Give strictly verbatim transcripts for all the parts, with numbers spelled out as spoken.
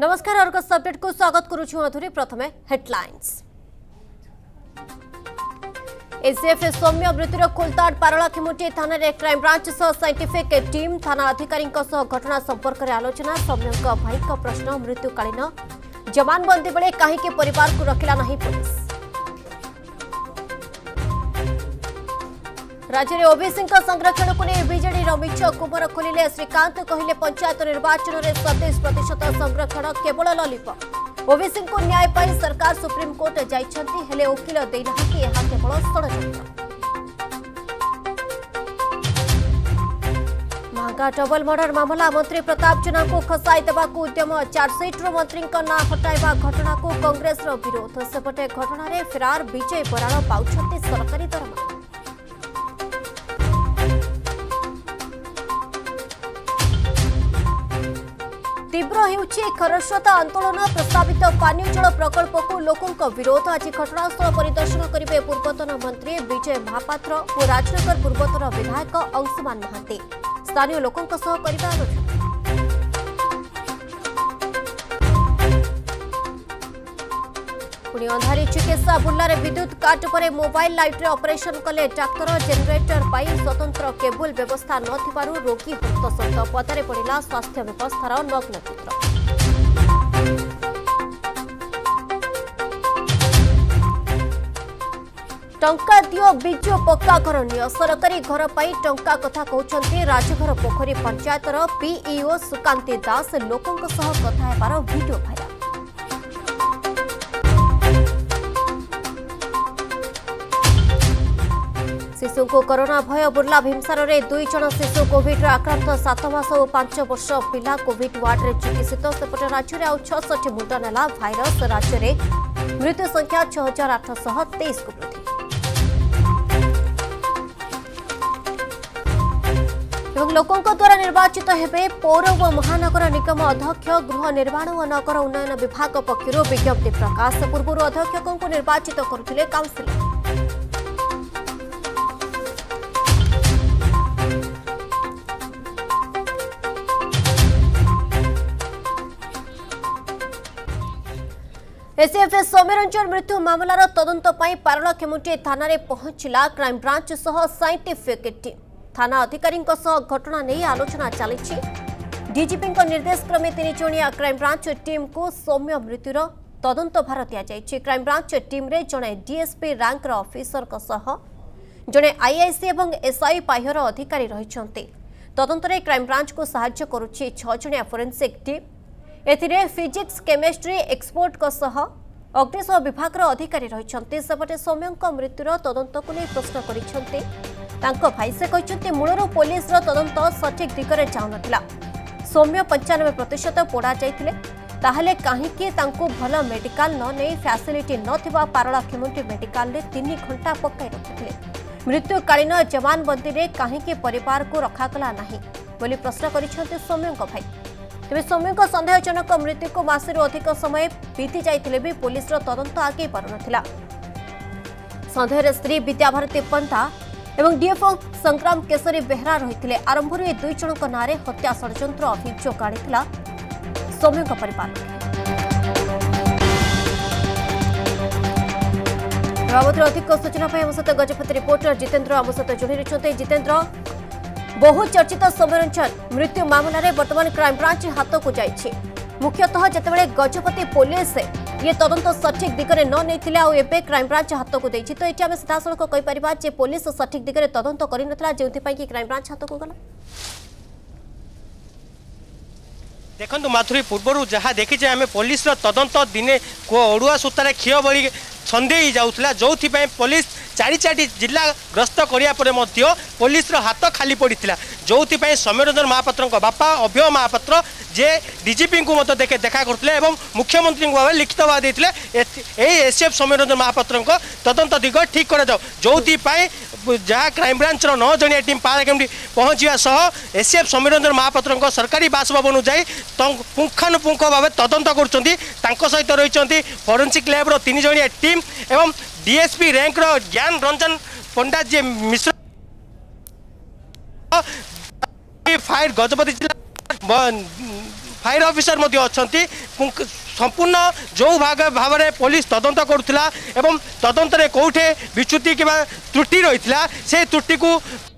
नमस्कार अर्को अपडेट को स्वागत करुछु मधुरी। प्रथमे हेडलाइन्स। एसीएफ सौम्य वृत्तिर कोलताड पारला खिमुटी थाना रे क्राइम ब्रांच सह साइंटिफिक टीम थाना अधिकारी घटना संपर्क में आलोचना। सौम्य भाई का प्रश्न मृत्युकालीन जमानबंदी बेले कहीं परिवार को रखिला नहीं पुलिस। राज्य में ओबीसी संरक्षण को नहीं बिजेडी मिछ कुमर खोलिले श्रीकान्त, कहिले पंचायत निर्वाचन में सतैश प्रतिशत संरक्षण केवल लॉलीपॉप। ओबीसी को न्याय पाई सरकार सुप्रीम कोर्ट जाइछंती, हेले वकील देना कि यह केवल षडयंत्र। महंगा डबल मर्डर मामला मंत्री प्रताप जेना को खसाई देवा उद्यम, चार्जसीट्रु मंत्री ना हटाइवा घटना को कांग्रेस विरोध। सेपटे घटना में फेरार विजय बराण पाउछंती सरकारी दरमा। तीव्र होरस्वता आंदोलन, प्रस्तावित पानीय जल प्रकल्प को लोकों विरोध। आज घटनास्थल परिदर्शन करेंगे पूर्वतन मंत्री विजय महापात्र और राजनगर पूर्वतन विधायक अंशुमान महांती। स्थानीय लोकों अंधारी चिकित्सा बुर्ला विद्युत काट पर मोबाइल लाइट्रे ऑपरेशन कले डाक्तर, जेनेटर पर स्वतंत्र केबुल व्यवस्था न रोगी हस्तसत। पदारे पड़ा स्वास्थ्य व्यवस्थार नग्न चित्र। टंका दियो बिजु पक्का घर नियो, सरकारी घर पर टंका कथा कहते राजघर पोखरी पंचायतर पीईओ श्रीकान्त दास। लोकों कथा हेबार भिडियो भाइराल। शिशु को कोरोना भय, बुर्ला भीमसार में दुई जन शिशु कोविड आक्रांत, सात मास और पांच वर्ष पिला कोविड वार्ड में चिकित्सित। सेपटे राज्य में आउ छसठ मुंडन है भाइरस, राज्य में मृत्यु संख्या छह हजार आठ सौ तेईस को वृद्धि। लोकों द्वारा निर्वाचित हेबे पौर व महानगर निगम अध्यक्ष, गृह निर्माण और नगर उन्नयन विभाग पक्षर विज्ञप्ति प्रकाश। पूर्व अध्यक्षों को निर्वाचित करथिले काउंसिलर। एसीएफ सौम्यरंजन मृत्यु मामलार तदंत पाई पारला खेमुटी थाना रे पहुंचला क्राइम ब्रांच सह साइंटिफिक टीम। थाना अधिकारी घटना नहीं आलोचना चली। डीजीपी निर्देश क्रमे तीन जणिया क्राइम ब्रांच टीम को सौम्य मृत्युर तदंत भार दिया। क्राइम ब्रांच टीम रे जड़े डीएसपी रैंक ऑफिसर जड़े आईआईसी और एसआई पाह्यर अधिकारी रही तदंत रे क्राइम ब्रांच को साहाय्य करुछि छह जणिया फोरेंसिक टीम। एथिरे फिजिक्स केमिस्ट्री एक्सपर्ट अग्निशम विभाग अधिकारी रही। सेपटे सौम्य मृत्युर तदंत को नहीं प्रश्न कर मूलर पुलिस तदंत सठिक दिगरे जाऊना। सौम्य पंचानबे प्रतिशत पोड़ा जाते कहीं भल मेडिकाल न नहीं फैसिलिटी ना पारला खिमुंटी मेडिकाल में तीन घंटा पकड़ रखुले। मृत्युकालीन जमानबंदी में कहीं परिवार को रखागला नहीं बोली प्रश्न कर सौम्य भाई। तेरे सौम्य सन्देहजनक मृत्यु को मासेरू अधिक समय बीती जाते भी पुलिस तदंत आगे पार ना। सन्देह स्त्री विद्याभारती पंथा और डीएफओ संग्राम केशरी बेहरा रही। आरंभ दुई जन नाँ हत्या षड्यंत्र अभियोग आनीला सौम्य परिवार। बाबद अधिक सूचना हम सहित गजपति रिपोर्टर जितेन्द्र आम सहित जोड़ी रही। जितेन्द्र, बहु चर्चित सौम्यरंजन मृत्यु मामला रे बर्तमान क्राइम ब्रांच हाथ को जाइए। मुख्यतः जितेबाला गजपति पुलिस ये तदंत सठिक दिगरे न नहींथिले आ एबे क्राइम ब्रांच हाथ को देछि, तो ये सीधासख कही परिबा जे पुलिस सठिक दिगरे तदंत करि नथला जेउथि पई कि क्राइम ब्रांच हाथ को गला। देखंतु माथुरी, पूर्वर जहाँ देखी आम पुलिस तदंत दिने अड़ुआ सूतार क्षीय बड़ी छंदे जाऊला, जो पुलिस चारि चारि जिला ग्रस्त करने पुलिस हाथ खाली पड़ी था। जो सौम्यरंजन महापात्र बापा अभय महापात्र जे डीजीपी को मत देखे देखा करते मुख्यमंत्री भाव में लिखित भाव देते यही एसीएफ सौम्यरंजन महापात्र तदंत दिग ठीक करा। जो जहाँ क्राइम ब्रांच नौ जणिया टीम पारा कमिटी पहुँचा सह एसीएफ सौम्यरंजन महापात्र सरकारी बासभवन जाए पुंखानुपुंख भाव तदंत कर सहित रही फोरेंसिक लैब्र तीन जणिया टीम एवं डीएसपी रैंक ज्ञान रंजन पंडा जे मिश्र। फायर गजपति जिला फायर अफिसर अच्छा संपूर्ण जो भाग भाव में पुलिस तदंत करुला एवं तदंत कौटे विच्युति कि त्रुटि रही से त्रुटि को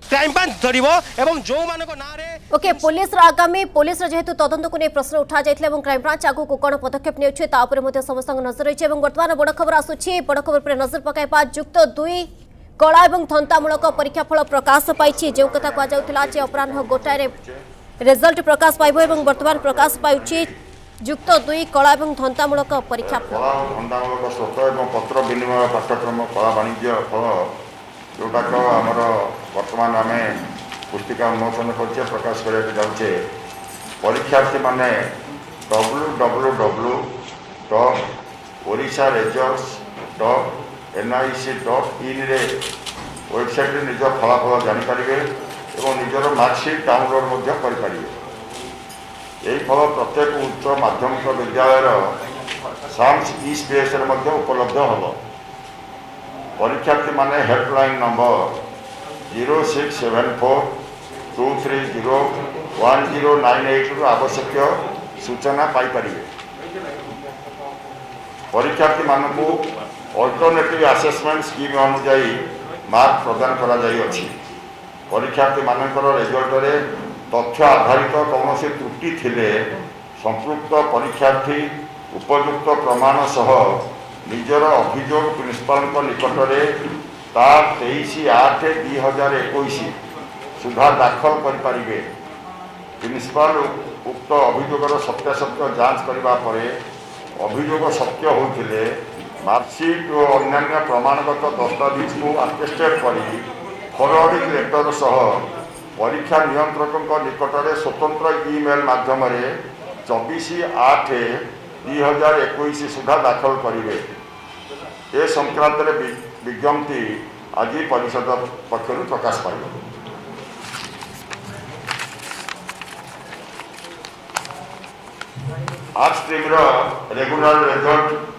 क्राइम ब्रांच धरिबो एवं जो मानको नारे ओके पुलिस रा आगामी पुलिस रा जेतु तदंत को ने प्रश्न उठा जायतले एवं क्राइम ब्रांच आगु को कोन पदक्षेप नेउछे ता ऊपर मते समस्त नजर रहिछे एवं वर्तमान बड़ खबर आसुछे बड़ खबर पर नजर पकाय पा युक्त दुई कला एवं धंतामूलक परीक्षाफल प्रकाश पाइछि जे कथा कह जाउतला जे अपराह गोटाय रे रिजल्ट प्रकाश पाइबो एवं वर्तमान प्रकाश पाउछि युक्त दुई कला एवं धंतामूलक परीक्षाफल धंतामूलक सत्र एवं पत्र विनिमय पाठ्यक्रम कला वाणिज्य फल जोटा को आमर वर्तमान आम पुस्तिका उन्मोचन कर प्रकाश करने जाऊे परीक्षार्थी मैंने W W W dot Odisha results dot NIC dot in website निज फलाफल जानीपारे और निजर मार्कसीट डाउनलोड करें। यही फल प्रत्येक उच्च माध्यमिक विद्यालय साइंस ई स्पेस उपलब्ध हम। परीक्षार्थी मैंने helpline number zero six seven four two three zero one zero nine एट्रु आवश्यक सूचना पाइपर। परीक्षार्थी मानक अल्टरनेटिव आसेसमेंट स्कीम अनुजाई मार्क प्रदान करी। परीक्षार्थी मानक रिजल्ट तथ्य आधारित कौन से त्रुटि थिले संपृक्त परीक्षार्थी उपयुक्त प्रमाण सह निजर अभियोग प्रिंसिपाल निकट में तार तेईस आठ दुई हजार एक सुधा दाखल करें। प्रिंसिपाल उक्त अभियोगर सत्यासत्य जांच करने अभियोग सत्य होते मार्कसीट और अन्य प्रमाणगत दस्तावेज को आटेस्टेड कर फरवर्डिंग लेटर सह परीक्षा नियंत्रक निकट में स्वतंत्र इमेल माध्यम चौबीस आठ दुई हजार एक सुधा दाखल करेंगे। ए संक्रांत विज्ञप्ति आज परिषद पक्षर प्रकाश पाइब। आर्ट्स स्ट्रीम्र regular result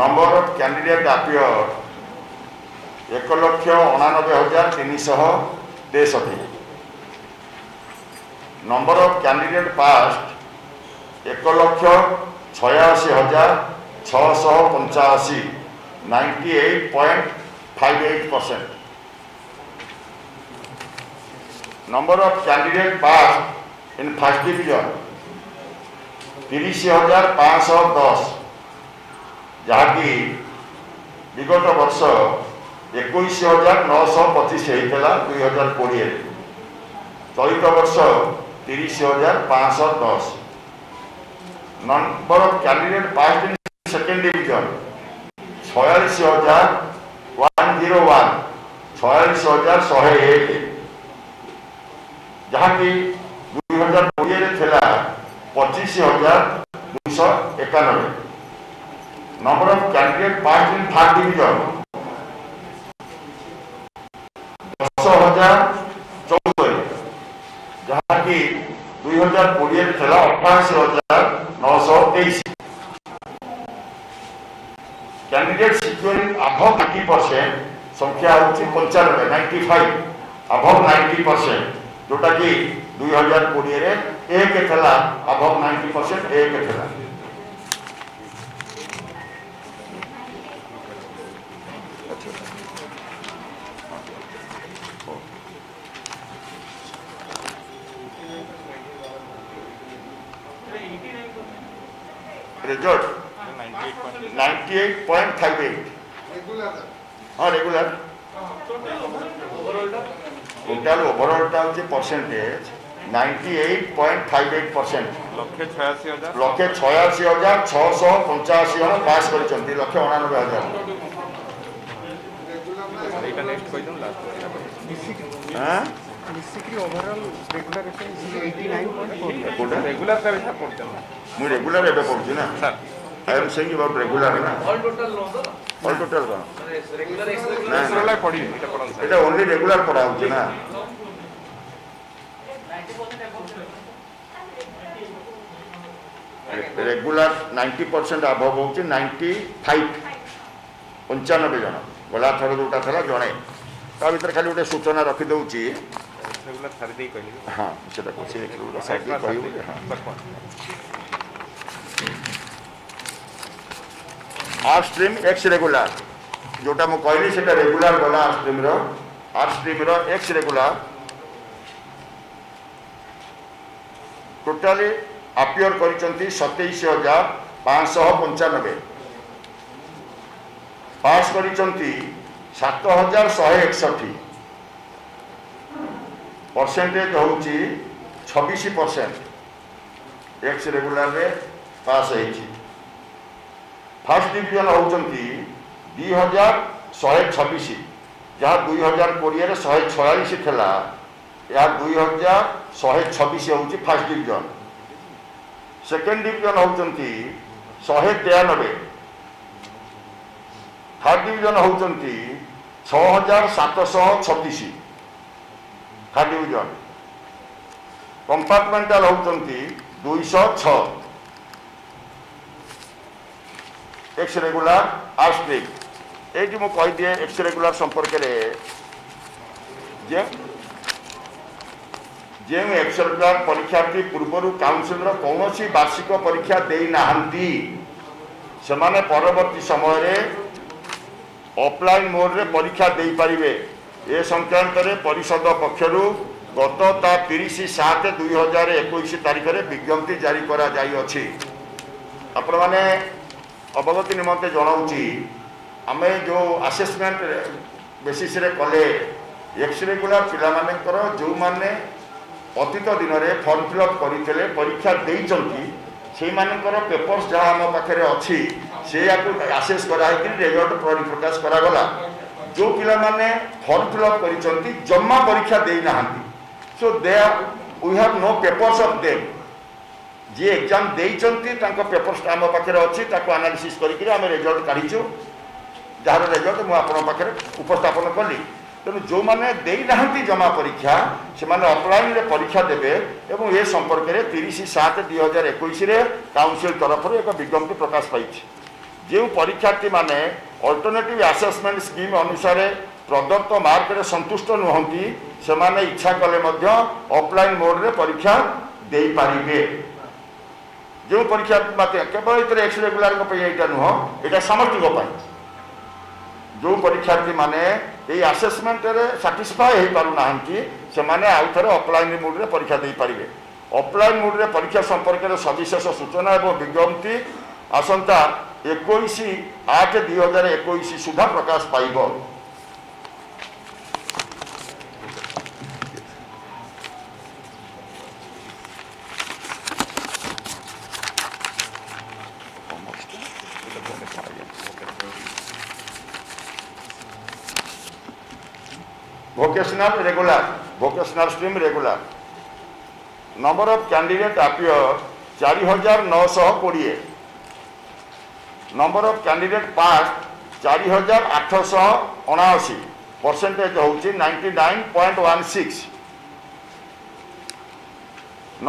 number of candidate appear एक लक्ष अणानबे हजार तीन शह तेसठी। नंबर ऑफ कैंडिडेट पास्ट एक लक्ष छयाशी हजार छःश पंचाशी ninety eight point five eight percent. Number of candidate pass in first division तीस हजार पाँच सौ दस जहाँकि विगत वर्ष एक हजार नौश पचीस होता दुई हजार कोड़े चलित वर्ष तीस हजार पाँच सौ दस। Number of candidate pass in second division छयालीस हजार वन जीरो वन छयालीस हजार शहे एक जहाँकि दुई हजार कोड़े थेला पचीस हजार दुईश एकानबे। Number of candidate pass in third division दस हजार चौदह जहाँकि दुई हजार कोड़े थेला अठासी हजार नौश तेईस। Candidate securing above ninety percent संख्या हूँ पंचानबे ninety five above ninety percent जोटा कि दुई हजार कोड़े एक थेला अभव नाइंटी परसेंट एक थेला। Result ninety eight point five eight हाँ रेगुलर टोटाल ओवरऑलटा हूँ percentage ninety eight point five eight percent लक्षे छयाशी हजार छःश पंचाशी जन पास कर लक्षे अणानबे हजार basically overall regular eighty nine point four regular का हिसाब करते हैं मैं रेगुलर एटा पढ़छु ना sir I am saying about regular ना all total no all total का रेगुलर एक्स्ट्रा पढ़ी एटा पढ़न सर एटा ओनली रेगुलर पढ़ा होछ ना रेगुलर नाइंटी परसेंट अबव होछ नाइंटी फाइव पंचानबे जन गला थर जोटा थला जने ता भीतर खाली उठे सूचना रखि दउची हाँ, हाँ। आर स्ट्रीम एक्स रेगुलर जोटा मु कहली सेटा रेगुलर गला आर स्ट्रीम रो आर स्ट्रीम रो एक्स रेगुलर टोटाली आपियर करिसंती सत्ताईस हज़ार पाँच सौ पचानवे पास करिसंती सात हज़ार एक सौ इकसठ परसेंटेज होउची छब्बीस परसेंट एक्स रेगुलर रे पास होईची। फर्स्ट डिवीजन होउचंती दो हज़ार एक सौ छब्बीस जहा दो हज़ार बीस रे एक सौ छियालीस थला या दो हज़ार एक सौ छब्बीस होउची फर्स्ट डिवीजन। सेकेंड डिवीजन होउचंती एक सौ तिरानवे थर्ड डिवीजन होउचंती छह हज़ार सात सौ छत्तीस थर्ड डिवीजन। कंपार्टमेंटाल होउचंती दो सौ छह एक्स रेगुलर आर स्ट्रीम। एटी मु कहि दिए एक्स रेगुलर संपर्क रे जे जे एक्स रेगुलर परीक्षार्थी पूर्व काउनसिल कौन सी वार्षिक परीक्षा देना से परवर्ती समय रे ऑफलाइन मोड रे परीक्षा दे पारे। ए संक्रांत परिषद पक्षर गत तीस सात दुई हजार एकुश तारीख में विज्ञप्ति जारी कराई। आपण मैंने अवगति निम्ते जनाऊँ आम जो आसेसमेंट बेसीस कले एक्स रेगुलर पिला जो मैंने अतीत दिन में फर्म फिलअप करते परीक्षा दे पेपर्स जहाँ आम पाखे अच्छी से आसेस कराई रेजल्ट प्रकाश करागला। जो पिलाने फर्म फिलअप कर जमा परीक्षा देना so they we have no papers of them जी एग्जाम देइचंती तांको पेपर्स आम पाखे अच्छी एनालिसिस करिकरी आम रिजल्ट काढ़ीचु जार रिजल्ट मु आपन पाखे उपस्थापन कली। तेणु जो माने देई नाहंती जमा परीक्षा से माने ऑफलाइन रे परीक्षा देबे एवं ए संपर्क रे तीस सात दो हज़ार इक्कीस रे काउंसिल तरफ एक विज्ञप्ति प्रकाश पाइछि। जो परीक्षार्थी माने अल्टरनेटिव आसेसमेंट स्कीम अनुसार प्रदत्त मार्क रे संतुष्ट नुहंती सेमाने इच्छा कले मध्य ऑफलाइन मोड रे परीक्षा दे पारिबे। जो परीक्षा माते केवल इतरे एक्स रेगुलर को पय एटा नुह एटा समस्त को पाई जो परीक्षार्थी माने ए असेसमेंट रे सैटिस्फाई हे पारु नाहंती सेमाने आउथरे ऑफलाइन मोड रे परीक्षा दे पारिबे। ऑफलाइन मोड रे परीक्षा संपर्क रे सविशेष सूचना एवं विज्ञप्ति आसंता इक्कीस आठ दो हज़ार इक्कीस सुधा प्रकाश पाइबो। Vocational regular, vocational stream regular. Number of candidate appear चार हज़ार नौ सौ बीस. Number of candidate passed चार हज़ार आठ सौ उनासी. Percentage होची निन्यानवे पॉइंट एक छह.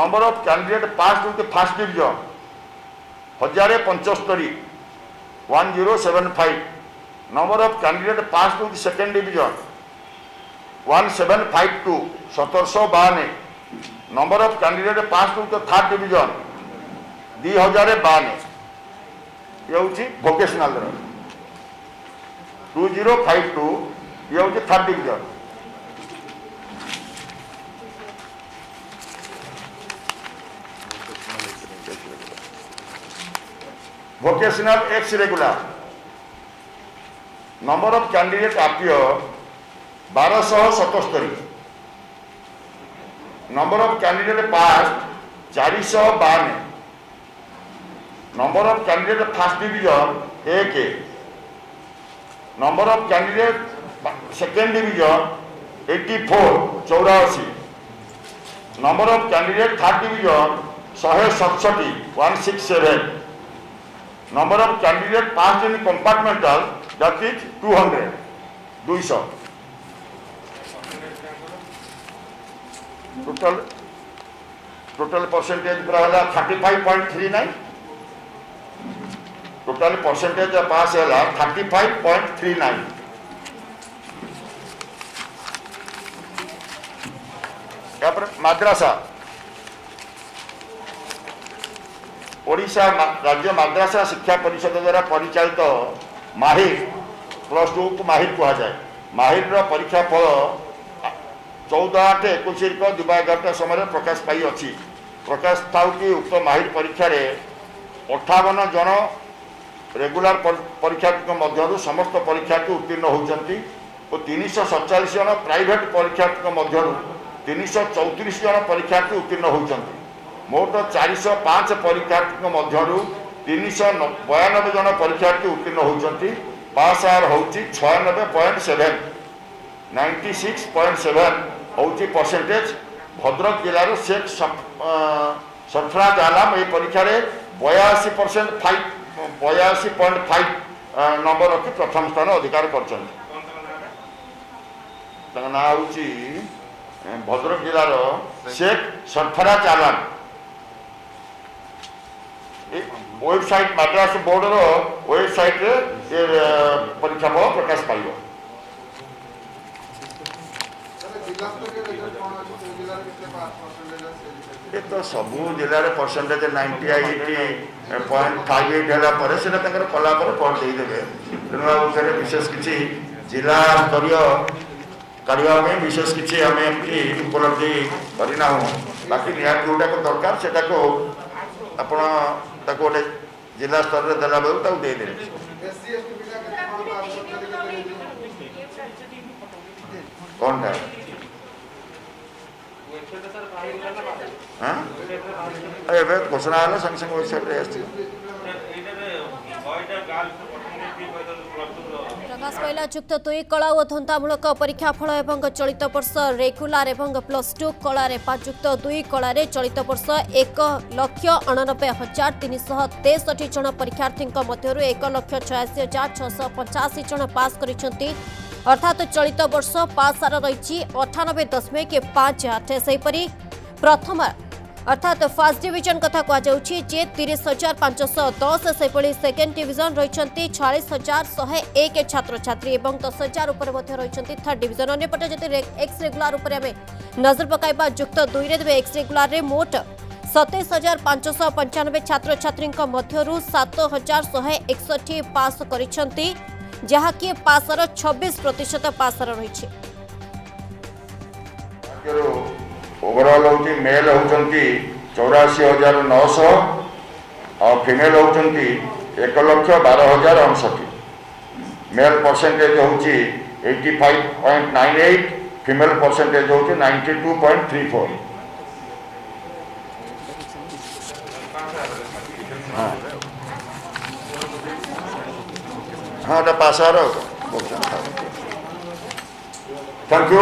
Number of candidate passed with the first division एक हज़ार पचहत्तर. एक हज़ार पचहत्तर. Number of candidate passed with the second division सत्रह सौ बावन. सत्रह सौ बावन. Number of candidate passed with the third division दो हज़ार बावन. ये होची भोकेशनल दो हज़ार बावन. ये होची third division. Vocational ex regular number of candidate appear बारह सौ सतहत्तर. नंबर ऑफ कैंडिडेट पास चार सौ बावन. Number of candidate first division एक. Number of candidate second division चौरासी. Number of candidate third division एक सौ सड़सठ. Number of candidate pass in compartmental that is दो सौ. टोटल टोटल परसेंटेज पूरा है पैंतीस पॉइंट तीन नौ. टोटल परसेंटेज पास है पैंतीस पॉइंट तीन नौ. मद्रासा ओडिशा राज्य मद्रासा शिक्षा परिषद द्वारा परिचालित माहिर प्लस टू को माहिर कहुए माहिर परीक्षा फल चौदह आठ एक दिवा एगारटा समय प्रकाश पाई अच्छी प्रकाश पाऊ कि उक्त माहिर परीक्षा अठावन जन रेगुलर परीक्षार्थी समस्त परीक्षार्थी उत्तीर्ण होती और तीन शौ सतचाश जन प्राइट परीक्षार्थी तीन शौ चौतीस जन परीक्षार्थी उत्तीर्ण होती मोट चार शौ पाँच परीक्षार्थी मध्य तीन शौ बयानबे जन परीक्षार्थी उत्तीर्ण होती पास आर हूँ छियानबे point seven ninety six point seven हूँ परसेंटेज। भद्रक जिलार शेख सरफराज आलम ये परीक्षा बयासी परसेंट फाइव बयासी पॉइंट फाइव नंबर रखी प्रथम स्थान अधिकार कर। भद्रक जिलार शेख सरफराज आलम वेबसाइट मद्रास बोर्ड रो वेबसाइट रे परीक्षा फल प्रकाश पाइब। ये तो सबू जिले में percentage ninety eight point five eight है कलापर पॉइंट देदेवे तेना विशेष किसी जिला स्तरीय करने विशेष किसी आम उपलब्धि करना बाकी निहत जोटा दरकार से आपण ताको गोटे जिला स्तर में देला बेलू ताको दे देले। कौन है घोषणा है संगे संगे प्रकाश पाला युक्त दुई कला और धंदामूलक परीक्षाफल एवं चलित वर्ष रेगुलार एवं प्लस टू कला युक्त दुई कला चलित वर्ष एक लाख अणानबे हजार तीन सौ तेसठी जन परीक्षार्थी मध्य एक लाख छियासी हजार छःश पचासी जन पास कर अर्थात चलित वर्ष पास हार रही अठानबे दशमिक पांच आठ। सेपरि प्रथम अर्थात फर्स्ट डिविजन कथा कहुच्छे जे तीस हजार पांचश दस सेपरि सेकेंड डिविजन रही छियालीस हजार शहे एक छात्र छात्री और दस हजार रही थर्ड डिविजन। अंपटे जब एक्स रेगुलार नजर पकाइबा युक्त दुई रे एक्स रेगुलार मोट सतैश हजार पांचश पंचानबे छात्र छात्री मध्य सात हजार शहे एकसठी पास कर जहाँकि पासर छब्बीस प्रतिशत पासर रही। ओवरऑल होती मेल होती चौराशी हजार नौश और फिमेल होती एक लक्ष बार हजार अणसठी। मेल परसेंटेज होती eighty five point nine eight female percentage होती ninety two point three four. हाँ तो पास आ रहा। Thank you.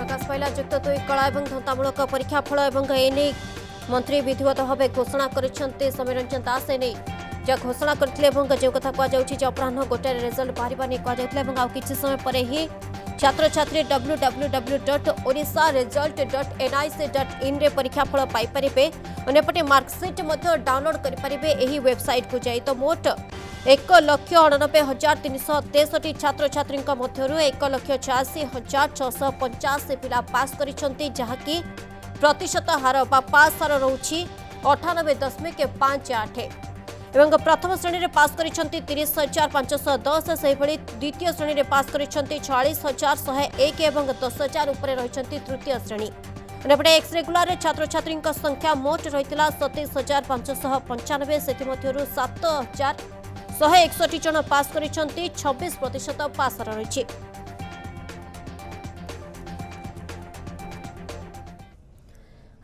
प्रकाश पाला युक्त दुई कला और धंदामूलक परीक्षाफल और एने मंत्री विधिवत भाव घोषणा करमीरंजन दास एने जहाँ घोषणा करते जो कथा कहुच्छे अपराह गोटे रिजल्ट बाहर नहीं कहला किसी समय पर ही छात्र छात्री W W W dot Odisha result dot NIC dot in परीक्षाफल पाइपे अनेपटे मार्कसीट डाउनलोड करेंगे यही वेबसाइट को जाए। तो मोट एक लाख अणानबे हजार तीन सौ तेसठी छात्र छात्री मध्य एक लाख छियासी हजार छःश पचासी पिला पास कर जहाँकि प्रतिशत हार बा पास हार रही अठानबे दशमिक पांच आठ एवं प्रथम श्रेणी में पास कर तीस हजार पांचश दस से द्वितीय श्रेणी में पास कर छियालीस हजार शहे एक और दस हजार उपर रही तृतीय श्रेणी। अनेपटे एक्स रेगुलार छात्र छात्री संख्या मोट रही सतैश हजार पांचश पंचानबे से सात हजार शहे एकसठी जन पास कर छब्बीस प्रतिशत पास रही।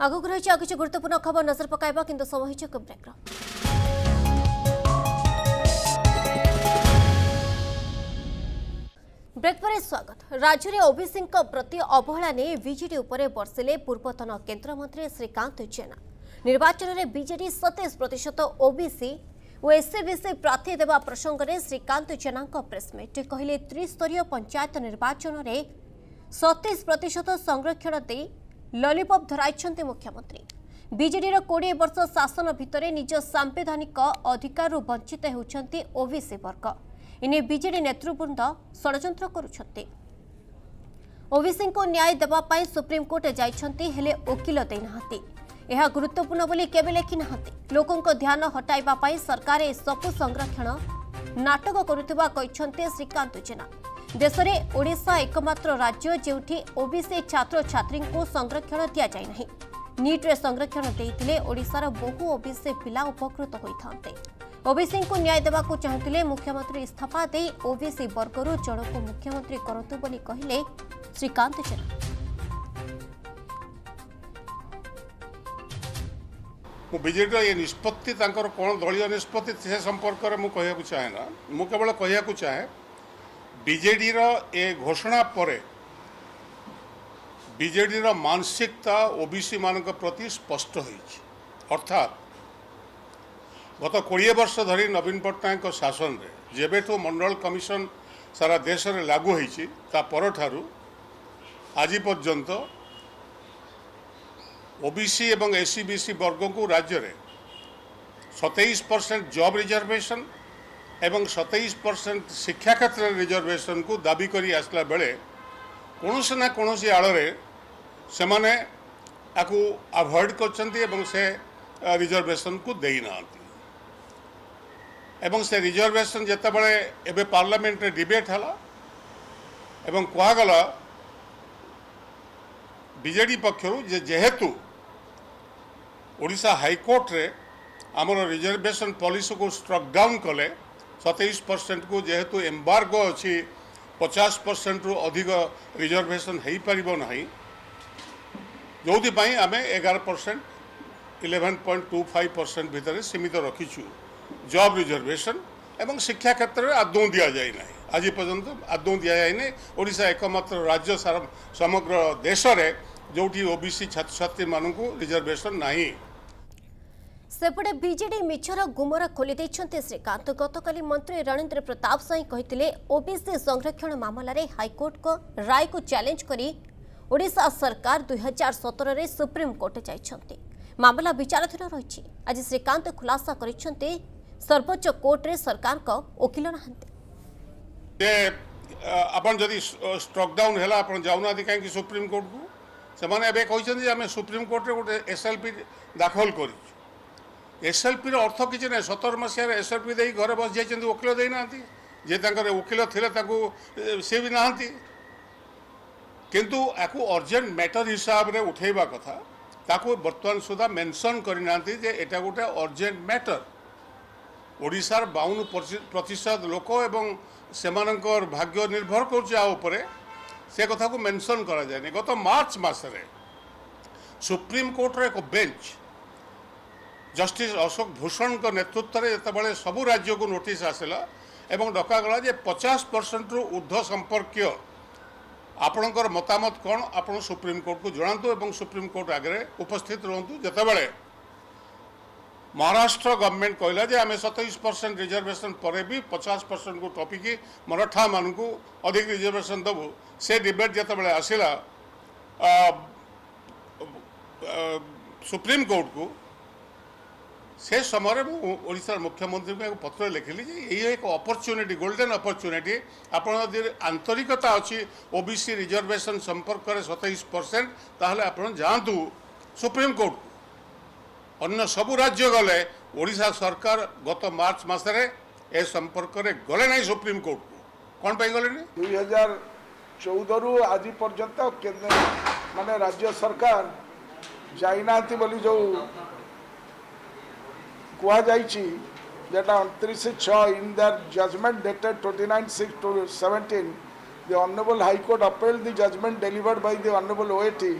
आगक रही किसी गुरुत्वपूर्ण खबर नजर पकाइबा किंतु सब होइछ एक ब्रेक। ब्रेक पर स्वागत। राज्य में ओबीसी प्रति अवहेला नहीं बिजेडी उपरे बर्षिले पूर्वतन केन्द्रमंत्री श्रीकान्त जेना। निर्वाचन में बिजेडी सतैश प्रतिशत ओबीसी और एससीबीसी प्रार्थी देवा प्रसंग में श्रीकान्त जेना प्रेसमिट कहले त्रिस्तरीय पंचायत निर्वाचन में सतैश प्रतिशत संरक्षण दे लॉलीपॉप धराई मुख्यमंत्री। बिजेडी कोड़े वर्ष शासन भितर निज सांविधानिक अधिकार वंचित होती ओबीसी वर्ग। इन्हें बीजेडी नेतृवृंद षड्यंत्र करुछन्ते। ओबीसी को न्याय देवाई सुप्रीमकोर्ट जाइछंती हेले वकील दे नाहंती। यह गुरुत्वपूर्ण बोली केबे लेखि नाहंती। लोकों को ध्यान हटाइबा पई सरकार सबु संरक्षण नाटक करुथिबा कहिछंती श्रीकान्त जेना। देश में ओडिशा एकमात्र राज्य जेउठी ओबीसी छात्र छात्री को संरक्षण दिया जाय नाही। नीट रे संरक्षण देइतिले ओडिशार बहु ओबीसी पिला उपकृत होइथांते। ओबीसी को न्याय देवाक चाहूले मुख्यमंत्री इस्तीफा दे ओबीसी वर्गर जन को मुख्यमंत्री करतु बोली कहिले श्रीकान्त जेना। मु बिजेडी ये निष्पत्ति तांकर कोन दलीय निष्पत्ति से संपर्क में कहकु चाहे ना। मु केवल कहकु चाहे बिजेडी रो ए घोषणा परे बिजेडी रो मानसिकता ओबीसी मानक प्रति स्पष्ट होइछि। अर्थात गत कोड़े वर्ष धरी नवीन पट्टनायक शासन रे जेबेठो मंडल कमिशन सारा देश रे लागू होइछि ता परठारु आजि पर्यंत ओबीसी एवं एससी बीसी वर्ग को राज्य रे सतैश परसेंट जॉब रिजर्वेशन एवं सतैश परसेंट शिक्षा क्षेत्र रिजर्वेशन को दाबी करी आसला बेले कौनसी ना कौनसी आड़े से माने आकु अवॉइड करछंती एवं से रिजर्वेशन को देई नांती। एवं से रिजर्वेशन जिते बड़े एवं पार्लियामेंट रे डिबेट हला एवं कहा गला बिजेडी पक्षरु जे जेहेतु ओडिशा हाईकोर्ट रे हमर रिजर्वेशन पॉलिसी को स्ट्रक डाउन कले सतैश परसेंट को जेहेतु एम्बार्गो अछि पचास परसेंट रु अधिक रिजर्वेशन हेई परिबो नाही जोथि पई आमे एगार percent eleven point two five percent भितर सीमित रखीचु। जॉब रिजर्वेशन एवं शिक्षा क्षेत्र में आदौ दि जाए ना। आज पर्यंत आदौ दि जाए ओडिशा एकमात्र राज्य सारा समग्र देश रे जोठी ओबीसी छात्र छात्री मानू रिजर्वेशन नहीं। सेपटे बिजेडी मिछर गुमर खोली देइछन्ते श्रीकान्त। गतकाली मंत्री रणेंद्र प्रताप साई कहितिले ओबीसी संरक्षण मामलें हाईकोर्ट को राय को चैलेंज करी ओडिशा सरकार दुई हजार सतर में सुप्रीमकोर्ट जाइछन्ते। मामला विचाराधीन रही। आज श्रीकान्त खुलासा करते सर्वोच्च कोर्ट रे सरकार को वकील नाहंते। अपन जदि स्ट्रक डाउन है जाऊना कहीं सुप्रीम कोर्ट को से आम सुप्रीम कोर्ट रे गोटे एसएलपी दाखल कर एसएलपी अर्थ किसी ना सतर मसीह एसएलपी दे घर बस जाइए वकिल दे ना जे तर वकिल थे सी भी नहांती किंतु आपको अर्जेंट मैटर हिसाब से उठेवा कथा ताकू बर्तमान सुधा मेंशन करना जे एटा गोटे अर्जेंट मैटर। ओडिशार बावन प्रतिशत लोक एवं सेमानंकर भाग्य निर्भर कर से कथा को मेंशन करा जाए। गत मार्च मसरे सुप्रीम कोर्ट रे एक बेंच जस्टिस अशोक भूषण के नेतृत्व में जितेबाला सबू राज्य को नोटिस आसला एवं डका गला जे पचास परसेंट रु ऊर्ध्व संपर्कीय आपणकर मतामत कौन आप सुप्रीम कोर्ट को जनातु एवं सुप्रीम कोर्ट आगे उपस्थित रुंतु। जितेबाला महाराष्ट्र गवर्नमेंट कहला जे आम सतैश परसेंट रिजर्वेशन पर भी पचास परसेंट को टपिक मराठा मान को अधिक रिजर्वेशन देवु से डिबेट जितेबाला आसला सुप्रीम कोर्ट को से समय मुशार मुख्यमंत्री को पत्र लिखिली ये एक अपरच्युनिटी गोल्डेन अपरच्युनिटी आपड़ जी आंतरिकता अच्छी ओबीसी रिजर्वेशन संपर्क में सतैश परसेंट ताहले आपड़ जातु सुप्रीम कोर्ट को अन्न सबू राज्य गले ओडिशा सरकार गत मार्च मसरे ए संपर्क में गले ना सुप्रीम कोर्ट को कौन पाई गले दुई हजार चौदह रु आज पर्यंत केंद्र माने राज्य सरकार जाइना बोली जो कहा जाटा अणतीस छः in there judgement dated twenty nine six two seventeen the honourable high court appeal the judgement delivered by the honourable OAT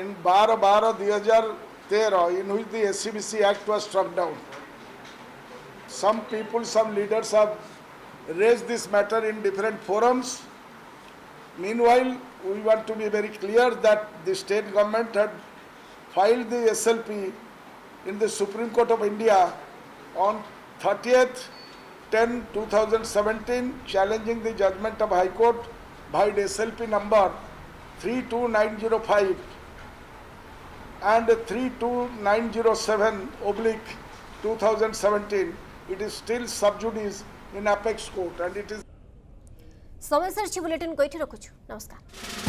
in बार बार दुई हजार तेरह in which the S C B C act was struck down. Some people some leaders have raise this matter in different forums. Meanwhile we want to be very clear that the state government had filed the S L P in the Supreme Court of India on thirtieth ten two thousand seventeen challenging the judgment of High Court by the S L P number three two nine zero five and three two nine zero seven oblique two thousand seventeen. It is still sub judice in Apex Court and it is समय sir bulletin कोइठी रखुछु। नमस्कार।